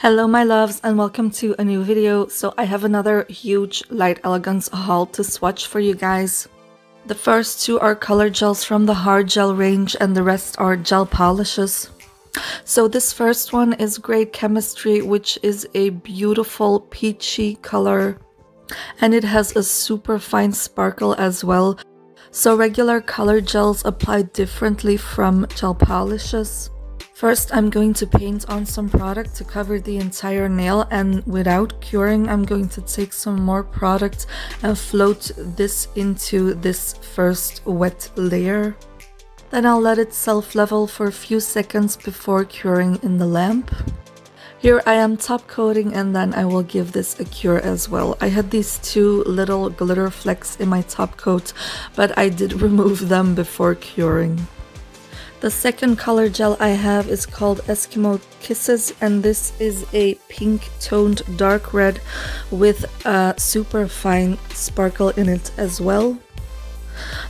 Hello my loves and welcome to a new video. So I have another huge Light Elegance haul to swatch for you guys. The first two are color gels from the Hard Gel range and the rest are gel polishes. So this first one is Great Chemistry, which is a beautiful peachy color and it has a super fine sparkle as well. So regular color gels apply differently from gel polishes. First, I'm going to paint on some product to cover the entire nail, and without curing, I'm going to take some more product and float this into this first wet layer. Then I'll let it self-level for a few seconds before curing in the lamp. Here I am top coating and then I will give this a cure as well. I had these two little glitter flecks in my top coat, but I did remove them before curing. The second color gel I have is called Eskimo Kisses, and this is a pink toned dark red with a super fine sparkle in it as well.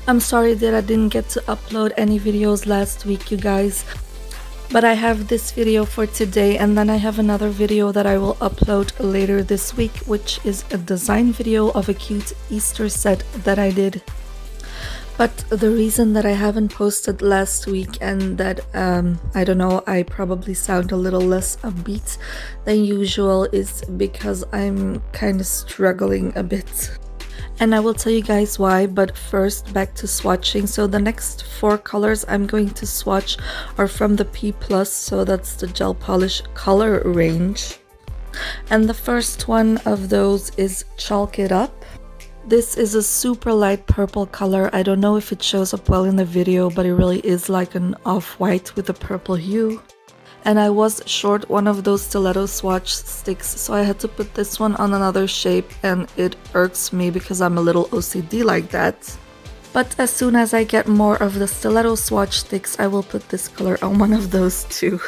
I'm sorry that I didn't get to upload any videos last week, you guys, but I have this video for today and then I have another video that I will upload later this week, which is a design video of a cute Easter set that I did. But the reason that I haven't posted last week and that, I don't know, I probably sound a little less upbeat than usual is because I'm kind of struggling a bit. And I will tell you guys why, but first back to swatching. So the next four colors I'm going to swatch are from the P Plus, so that's the gel polish color range. And the first one of those is Chalk It Up. This is a super light purple color. I don't know if it shows up well in the video, but it really is like an off-white with a purple hue. And I was short one of those stiletto swatch sticks, so I had to put this one on another shape, and it irks me because I'm a little OCD like that. But as soon as I get more of the stiletto swatch sticks, I will put this color on one of those too.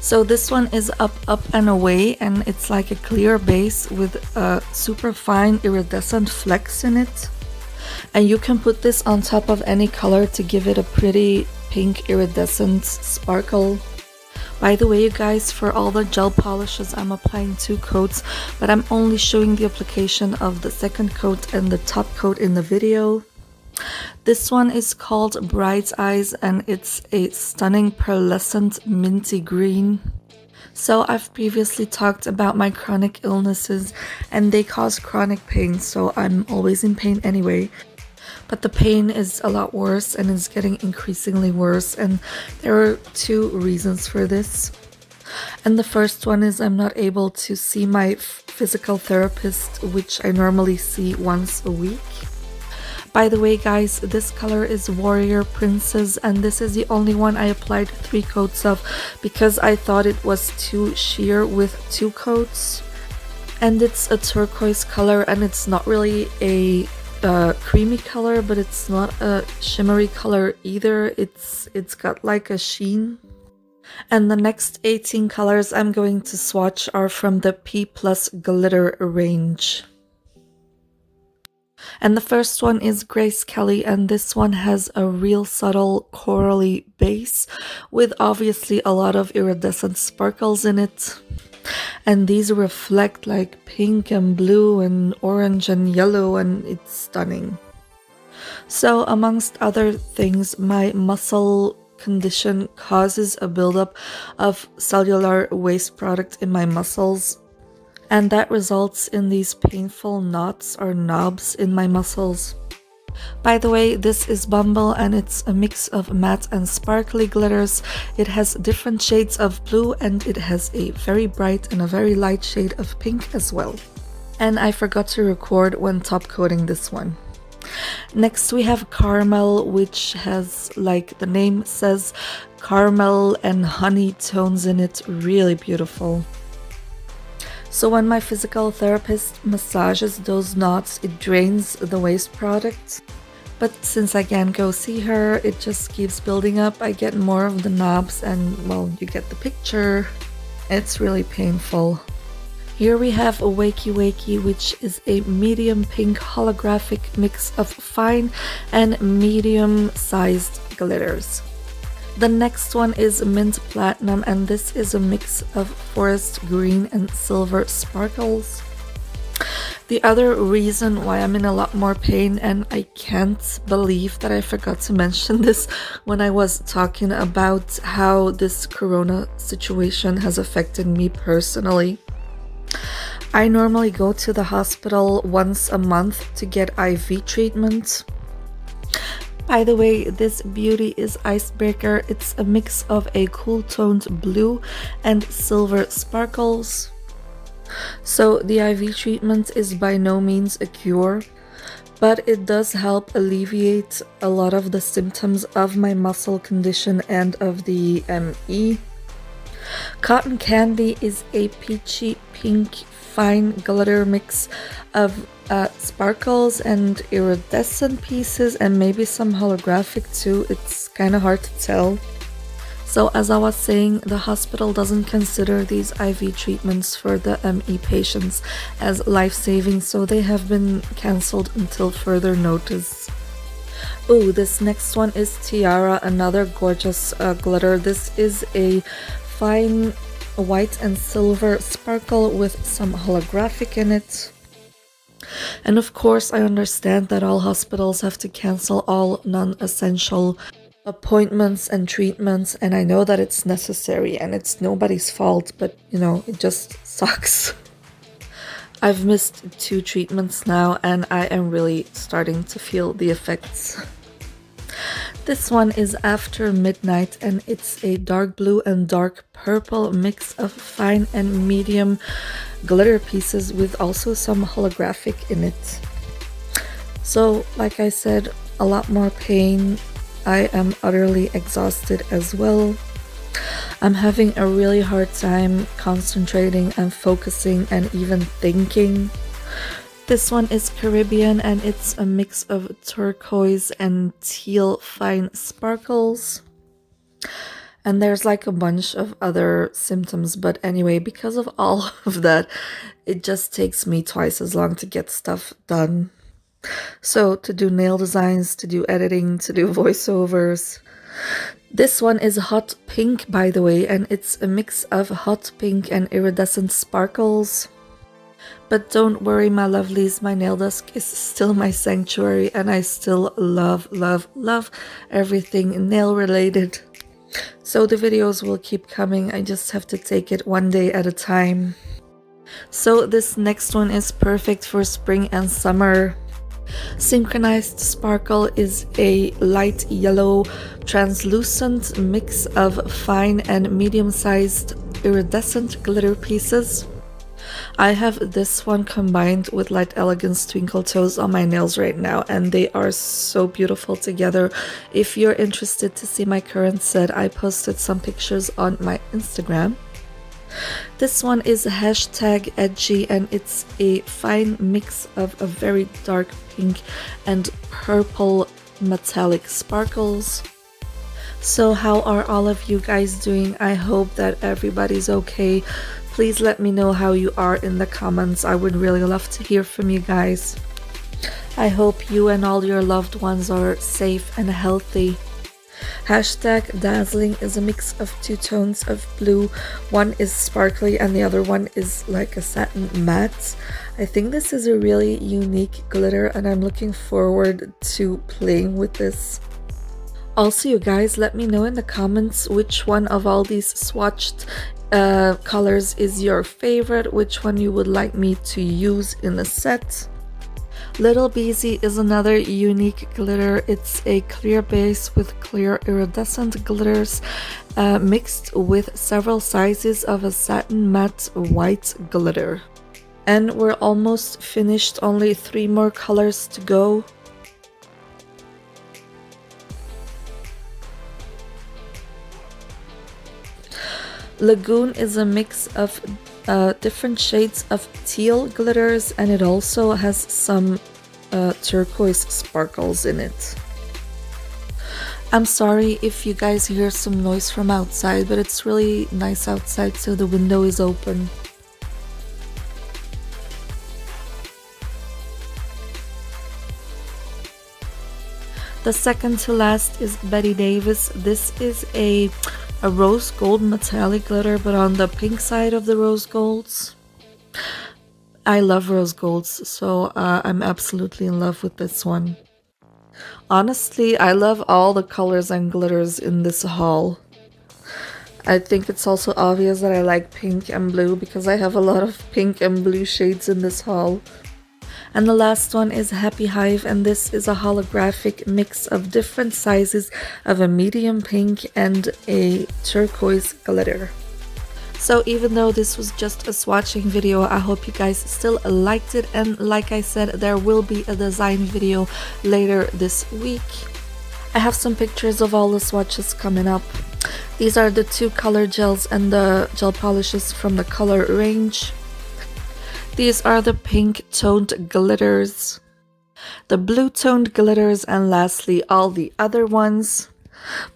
So this one is Up, Up and Away, and it's like a clear base with a super fine iridescent flecks in it. And you can put this on top of any color to give it a pretty pink iridescent sparkle. By the way, you guys, for all the gel polishes I'm applying two coats, but I'm only showing the application of the second coat and the top coat in the video. This one is called Bright Eyes and it's a stunning pearlescent minty green. So I've previously talked about my chronic illnesses and they cause chronic pain, so I'm always in pain anyway. But the pain is a lot worse and it's getting increasingly worse, and there are two reasons for this. And the first one is I'm not able to see my physical therapist, which I normally see once a week. By the way, guys, this color is Warrior Princess, and this is the only one I applied three coats of because I thought it was too sheer with two coats. And it's a turquoise color, and it's not really a creamy color, but it's not a shimmery color either. It's got like a sheen. And the next 18 colors I'm going to swatch are from the P Plus Glitter range. And the first one is Grace Kelly, and this one has a real subtle corally base with obviously a lot of iridescent sparkles in it. And these reflect like pink and blue and orange and yellow, and it's stunning. So amongst other things, my muscle condition causes a buildup of cellular waste product in my muscles. And that results in these painful knots or knobs in my muscles. By the way, this is Bumble and it's a mix of matte and sparkly glitters. It has different shades of blue and it has a very bright and a very light shade of pink as well. And I forgot to record when top coating this one. Next we have Caramel, which has, like the name says, caramel and honey tones in it. Really beautiful. So when my physical therapist massages those knots, it drains the waste product. But since I can't go see her, it just keeps building up. I get more of the knobs and, well, you get the picture. It's really painful. Here we have a Wakey Wakey, which is a medium pink holographic mix of fine and medium-sized glitters. The next one is Mint Platinum, and this is a mix of forest green and silver sparkles. The other reason why I'm in a lot more pain, and I can't believe that I forgot to mention this when I was talking about how this corona situation has affected me personally. I normally go to the hospital once a month to get IV treatment. By the way, this beauty is Icebreaker. It's a mix of a cool-toned blue and silver sparkles. So the IV treatment is by no means a cure, but it does help alleviate a lot of the symptoms of my muscle condition and of the ME. Cotton Candy is a peachy pink fine glitter mix of sparkles and iridescent pieces, and maybe some holographic too. It's kind of hard to tell. So as I was saying, the hospital doesn't consider these IV treatments for the ME patients as life-saving, so they have been cancelled until further notice. Ooh, this next one is Tiara, another gorgeous glitter. This is a fine white and silver sparkle with some holographic in it. And of course, I understand that all hospitals have to cancel all non-essential appointments and treatments, and I know that it's necessary and it's nobody's fault, but you know, it just sucks. I've missed 2 treatments now, and I am really starting to feel the effects. This one is After Midnight, and it's a dark blue and dark purple mix of fine and medium glitter pieces with also some holographic in it. So like I said, a lot more pain. I am utterly exhausted as well. I'm having a really hard time concentrating and focusing and even thinking. This one is Caribbean, and it's a mix of turquoise and teal fine sparkles. And there's like a bunch of other symptoms, but anyway, because of all of that, it just takes me twice as long to get stuff done. So, to do nail designs, to do editing, to do voiceovers. This one is Hot Pink, by the way, and it's a mix of hot pink and iridescent sparkles. But don't worry, my lovelies, my nail desk is still my sanctuary, and I still love, love, love everything nail related. So the videos will keep coming, I just have to take it one day at a time. So this next one is perfect for spring and summer. Synchronized Sparkle is a light yellow translucent mix of fine and medium-sized iridescent glitter pieces. I have this one combined with Light Elegance Twinkle Toes on my nails right now, and they are so beautiful together. If you're interested to see my current set, I posted some pictures on my Instagram. This one is Hashtag Edgy, and it's a fine mix of a very dark pink and purple metallic sparkles. So how are all of you guys doing? I hope that everybody's okay. Please let me know how you are in the comments. I would really love to hear from you guys. I hope you and all your loved ones are safe and healthy. Hashtag Dazzling is a mix of 2 tones of blue. One is sparkly and the other one is like a satin matte. I think this is a really unique glitter, and I'm looking forward to playing with this. Also, you guys, let me know in the comments which one of all these swatched colors is your favorite, which one you would like me to use in a set. Little Beezy is another unique glitter. It's a clear base with clear iridescent glitters mixed with several sizes of a satin matte white glitter. And we're almost finished, only 3 more colors to go. Lagoon is a mix of different shades of teal glitters, and it also has some turquoise sparkles in it. I'm sorry if you guys hear some noise from outside, but it's really nice outside, so the window is open. The second to last is Betty Davis. This is a rose gold metallic glitter, but on the pink side of the rose golds. I love rose golds, so I'm absolutely in love with this one. Honestly, I love all the colors and glitters in this haul. I think it's also obvious that I like pink and blue because I have a lot of pink and blue shades in this haul. And the last one is Happy Hive, and this is a holographic mix of different sizes of a medium pink and a turquoise glitter. So even though this was just a swatching video, I hope you guys still liked it, and like I said, there will be a design video later this week. I have some pictures of all the swatches coming up. These are the two color gels and the gel polishes from the color range. These are the pink toned glitters, the blue toned glitters, and lastly all the other ones.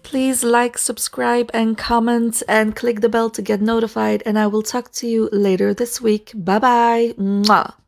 Please like, subscribe, and comment, and click the bell to get notified, and I will talk to you later this week. Bye bye! Mwah.